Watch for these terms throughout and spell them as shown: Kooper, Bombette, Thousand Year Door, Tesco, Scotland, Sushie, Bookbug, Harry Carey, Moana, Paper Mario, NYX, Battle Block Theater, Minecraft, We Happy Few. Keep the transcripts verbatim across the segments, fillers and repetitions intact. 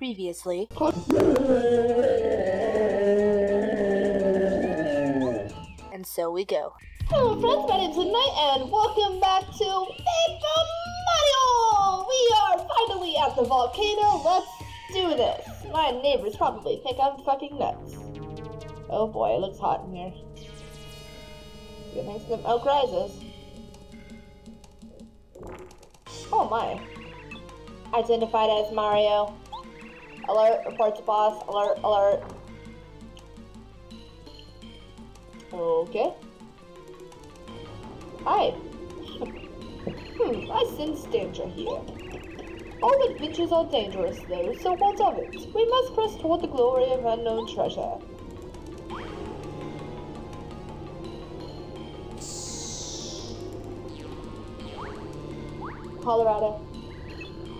previously. And so we go. Hello friends, my name's Midnight, and welcome back to Paper Mario! We are finally at the volcano, let's do this! My neighbors probably think I'm fucking nuts. Oh boy, it looks hot in here. Get nice them elk rises. Oh my. Identified as Mario. Alert, report to boss, alert, alert. Okay. Hi. Hmm, I sense danger here. All adventures are dangerous though, so what of it? We must press toward the glory of unknown treasure. Colorado.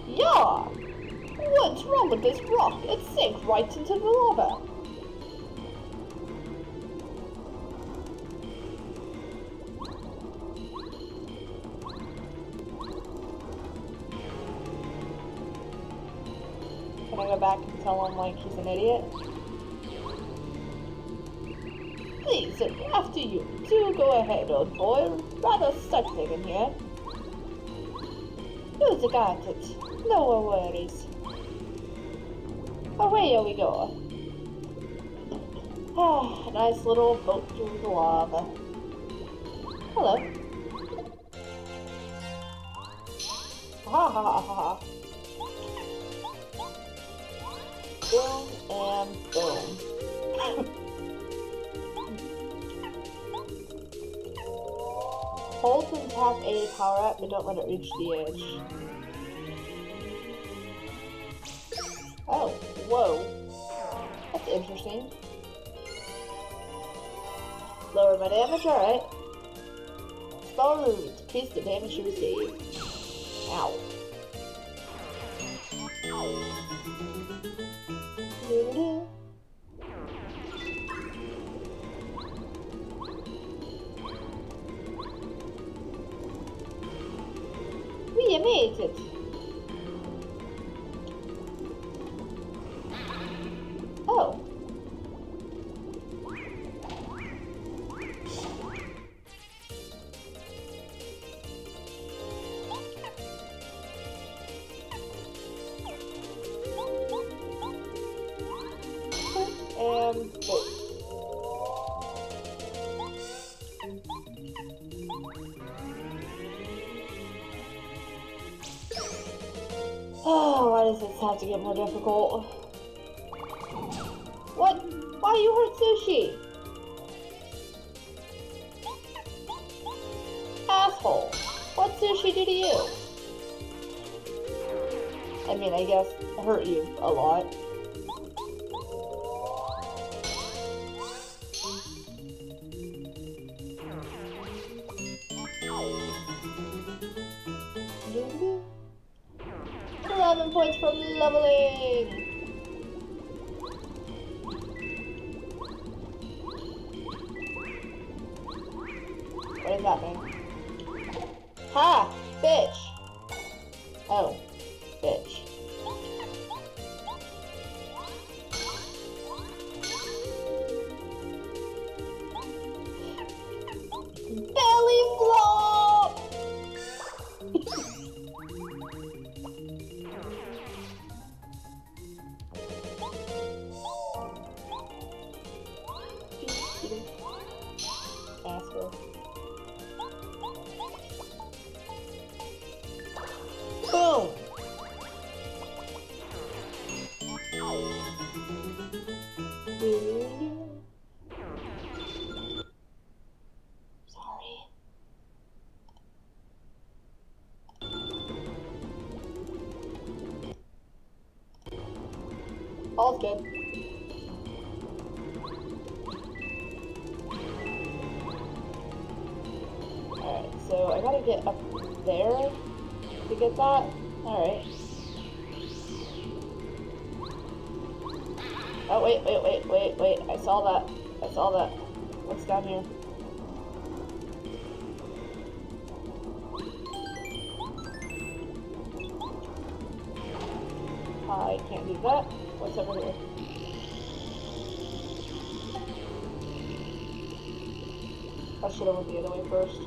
Yeah! What's wrong with this rock? It sank right into the lava. Back and tell him like he's an idiot. Please, after you, do go ahead, old boy. Rather stifling in here. Who's got it? No worries. Away we go. Ah, oh, nice little boat through the lava. Hello. Ha ha ha ha ha. Boom and boom. Hold and tap a power up, but don't let it reach the edge. Oh, whoa. That's interesting. Lower my damage, alright. Spell removed. Increase the damage you receive. Ow. We made it. Oh. Um, oh, why does this have to get more difficult? What? Why you hurt Sushie? Asshole! What Sushie do to you? I mean, I guess hurt you a lot. Points from leveling. What does that mean? Ha! Bitch! Oh. Bitch. Belly flop! Boom! Sorry. All's good. Alright, so I gotta get up there. To get that? Alright. Oh, wait, wait, wait, wait, wait. I saw that. I saw that. What's down here? I can't be what? What's over here? I should have went the other way first.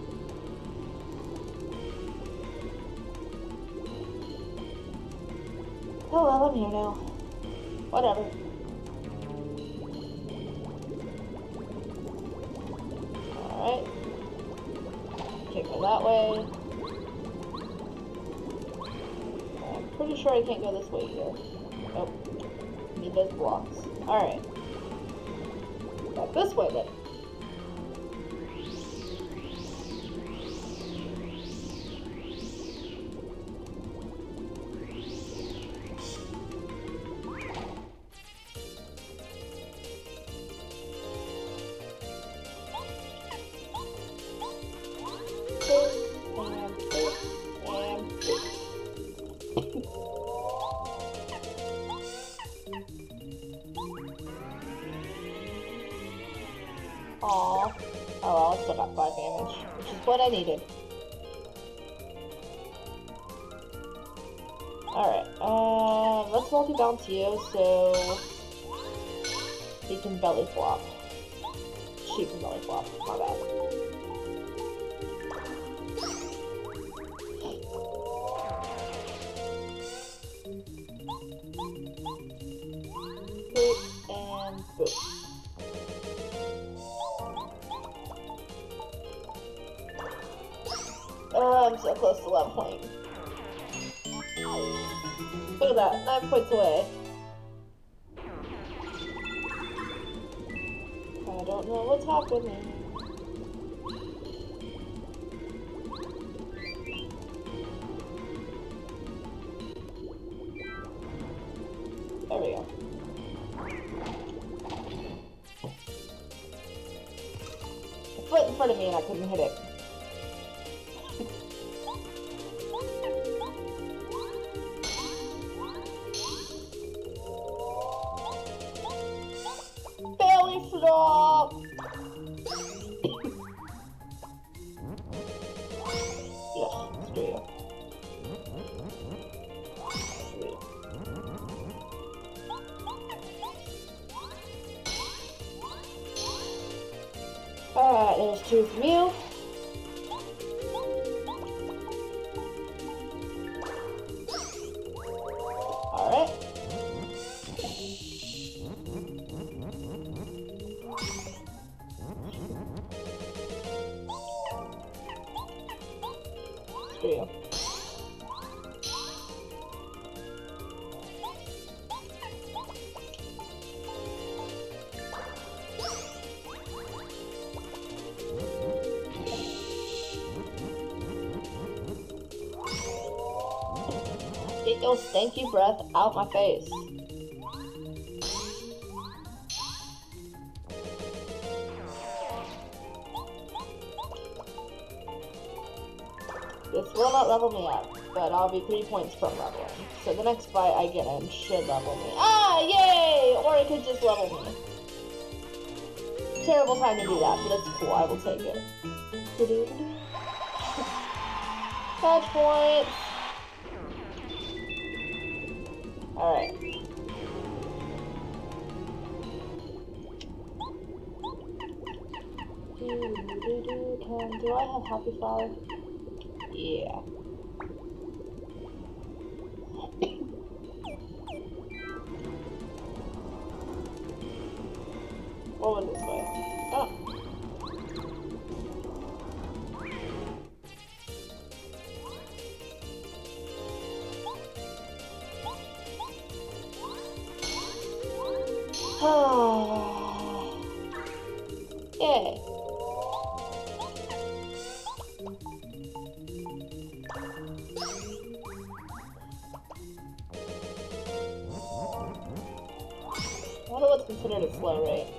Oh well, I'm here now. Whatever. Alright. Can't go that way. I'm pretty sure I can't go this way either. Nope. Need those blocks. Alright. Back this way then. What I needed. Alright, uh, let's multi-bounce you so you can belly flop. She can belly flop, my bad. Boop and boop. Oh, I'm so close to leveling. Look at that, nine points away. I don't know what's happening. There we go. A foot in front of me and I couldn't hit it. Two from you. Alright. Screw you. Get your stinky breath out my face. This will not level me up, but I'll be three points from leveling. So the next fight I get in should level me. Ah, yay! Or it could just level me. Terrible time to do that, but it's cool. I will take it. Touch points. Alright. Um, do I have Happy Flower? Yeah. What was this way? Oh. Yay! I wonder what's considered a slow rate.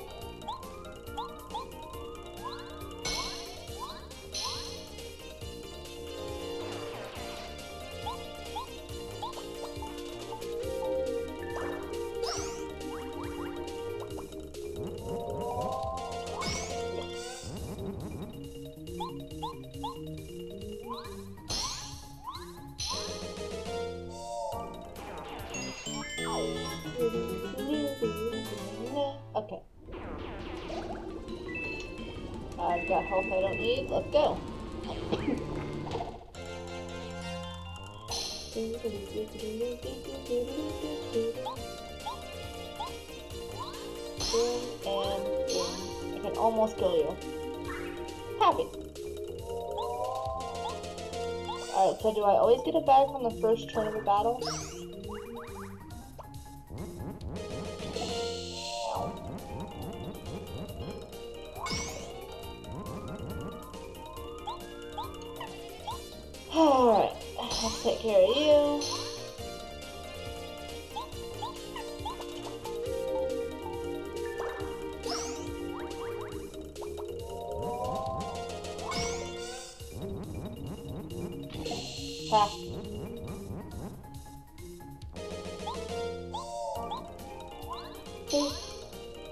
Oh. I've got health I don't need. Let's go. And boom. I can almost kill you. Happy. Alright, so do I always get it back on the first turn of a battle? Alright, let's take care of you. Ha.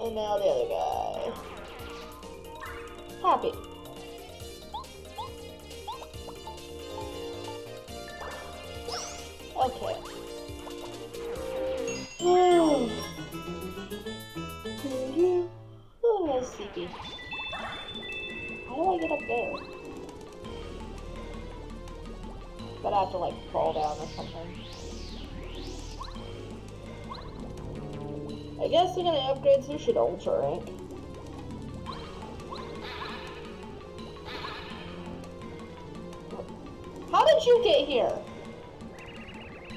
And now the other guy. Happy. Okay. Oh, that's sleepy. How do I get up there? But I have to like crawl down or something. I guess we're gonna upgrade Sushie to Ultra Rank. How did you get here?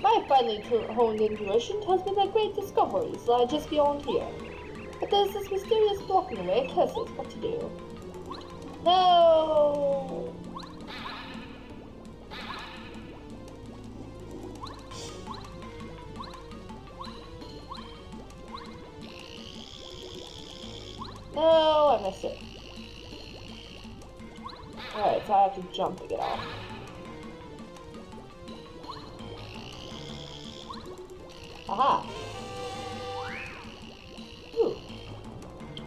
My finely honed intuition tells me that great discoveries lie just beyond here. But there's this mysterious blocking away, curses, what to do? No! No, I missed it. Alright, so I have to jump to get off. Aha! Ooh.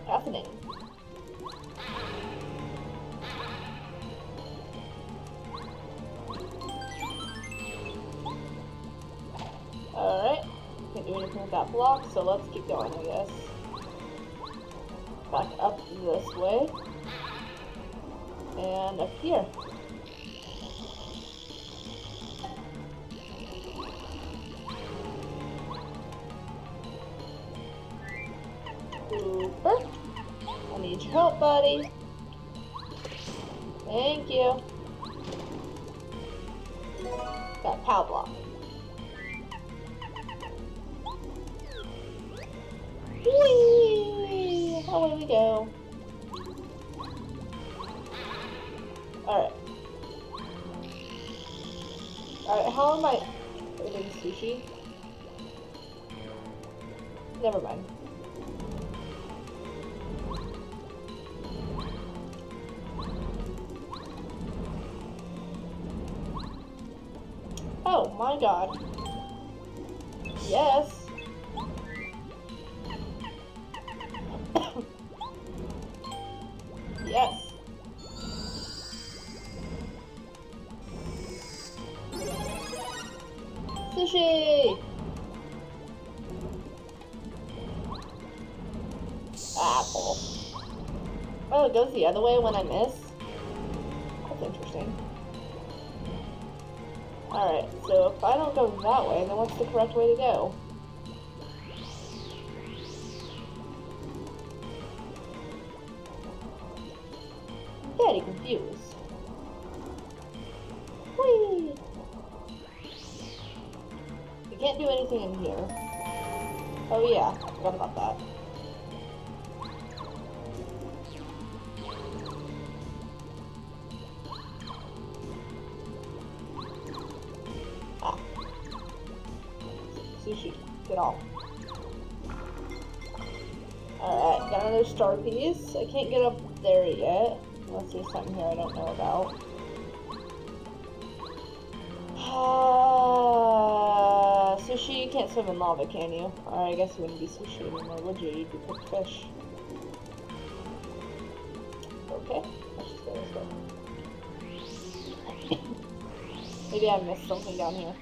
Fascinating. Alright. Can't do anything with that block, so let's keep going, I guess. Back up this way. And up here. Kooper, I need your help, buddy. Thank you. Got Pow Block. Whee! Away we go. Alright. Alright, how am I eating Sushie? Never mind. Oh my god. Yes. Yes. Sushie. Apple. Oh, it goes the other way when I miss. That's interesting. Alright, so if I don't go that way, then what's the correct way to go? I'm very confused. Whee! You can't do anything in here. Oh yeah, I forgot about that. Sushie, get off. Alright, got another star piece. I can't get up there yet. Unless there's something here I don't know about. Uh, Sushie, you can't swim in lava, can you? Or I guess you wouldn't be Sushie anymore, would you? You'd be cooked fish. Okay, let's just go this way. Maybe I missed something down here.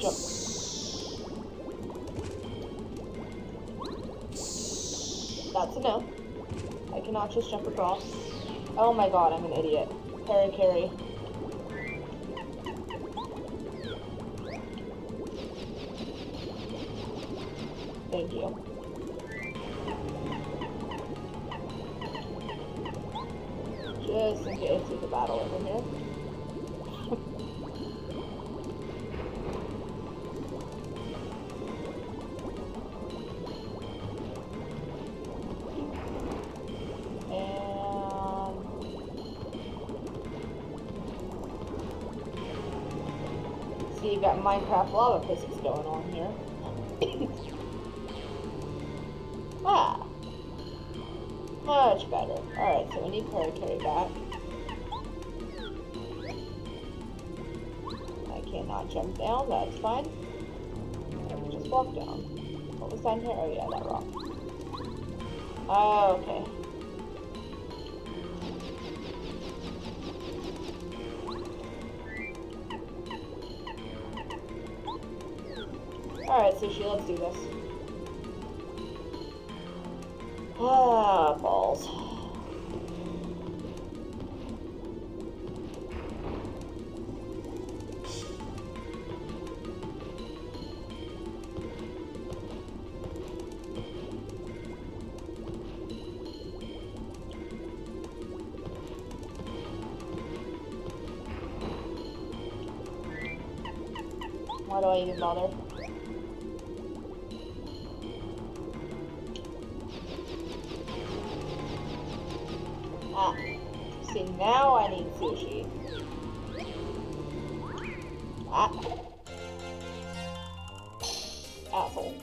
Jump. That's a no. I cannot just jump across. Oh my god, I'm an idiot. Harry Carey. Thank you. Just in case there's a battle over here. And... see, you've got Minecraft lava physics going on here. Ah, much better. All right, so we need Harry Carey back. I cannot jump down. That's fine. Let's just walk down. What was down here? Oh yeah, that rock. Oh, okay. All right, Sushie, let's do this. Ah, balls. Why do I even bother? See, now I need Sushie. Ah. Asshole.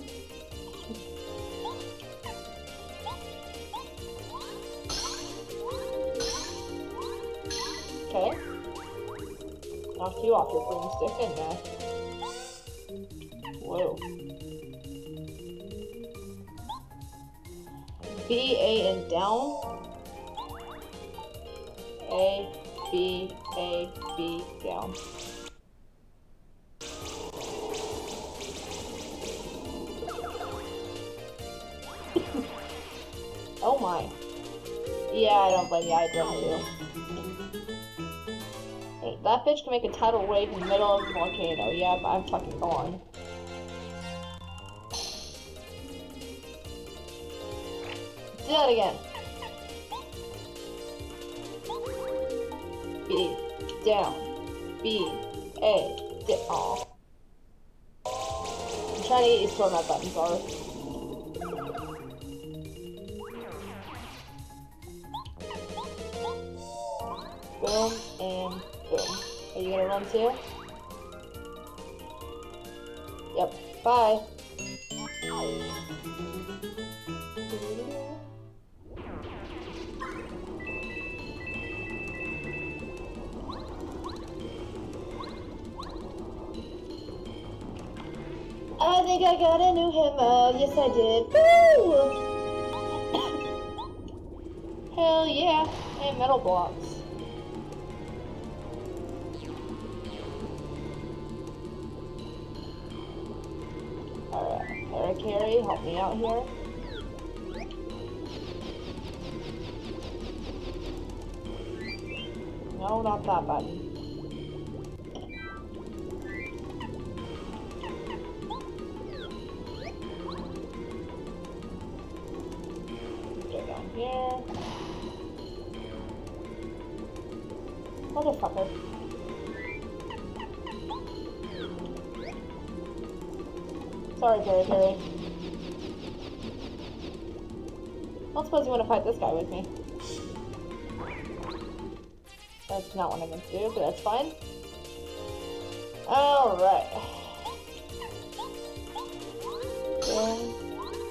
Okay. Knocked you off your broomstick, didn't I? Whoa. B, A, and down. A, B, A, B, down. Oh my. Yeah, I don't blame you, I don't do. That bitch can make a tidal wave in the middle of a volcano. Yeah, but I'm fucking gone. Do that again. B, down, B, A, down. I'm trying to get used to where my buttons are. Boom, and boom. Are you gonna run too? Yep, bye. I think I got a new hymn. Yes, I did. Woo! Hell yeah. Hey, metal blocks. Alright, Harry Carey, help me out here. No, not that button. Yeah. Motherfucker. Sorry, Harry Carey. I don't suppose you want to fight this guy with me. That's not what I'm going to do, but that's fine. Alright. Boom.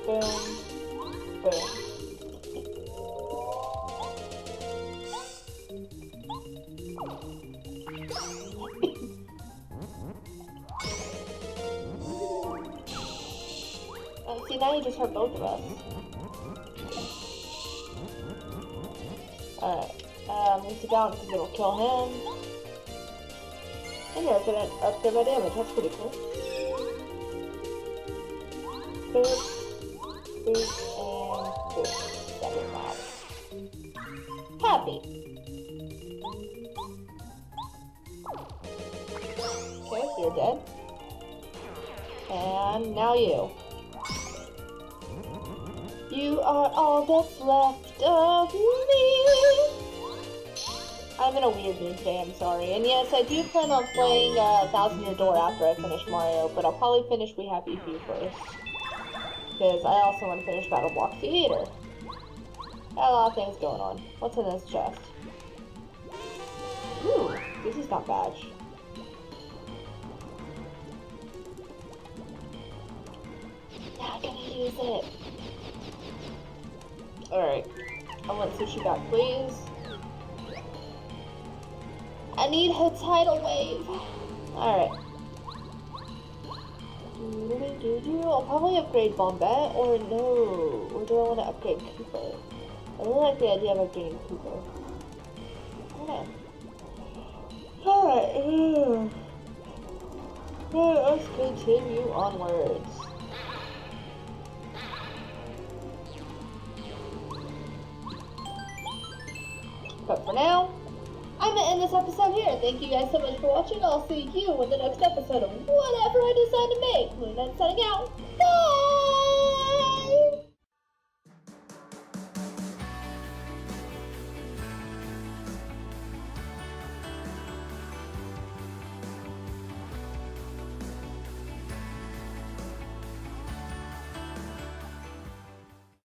Boom. Boom. Now you just hurt both of us. Alright, um, we need to bounce because it'll kill him. And you're up there, up there by damage, that's pretty cool. Boop, boop, and boop. happy. Okay, you're dead. And now you. You are all that's left of me. I'm in a weird mood today, I'm sorry. And yes, I do plan on playing uh, Thousand Year Door after I finish Mario, but I'll probably finish We Happy Few first. Because I also want to finish Battle Block Theater. Got a lot of things going on. What's in this chest? Ooh, this is not bad. Not gonna use it. Alright. I want Sushie back, please. I need her tidal wave. Alright. I'll probably upgrade Bombette, or no. Or do I want to upgrade Kooper? I really like the idea of upgrading Kooper. I don't know. Alright. Let us continue onwards. But for now, I'm going to end this episode here. Thank you guys so much for watching. I'll see you in the next episode of whatever I decide to make. Luna's signing out. Bye!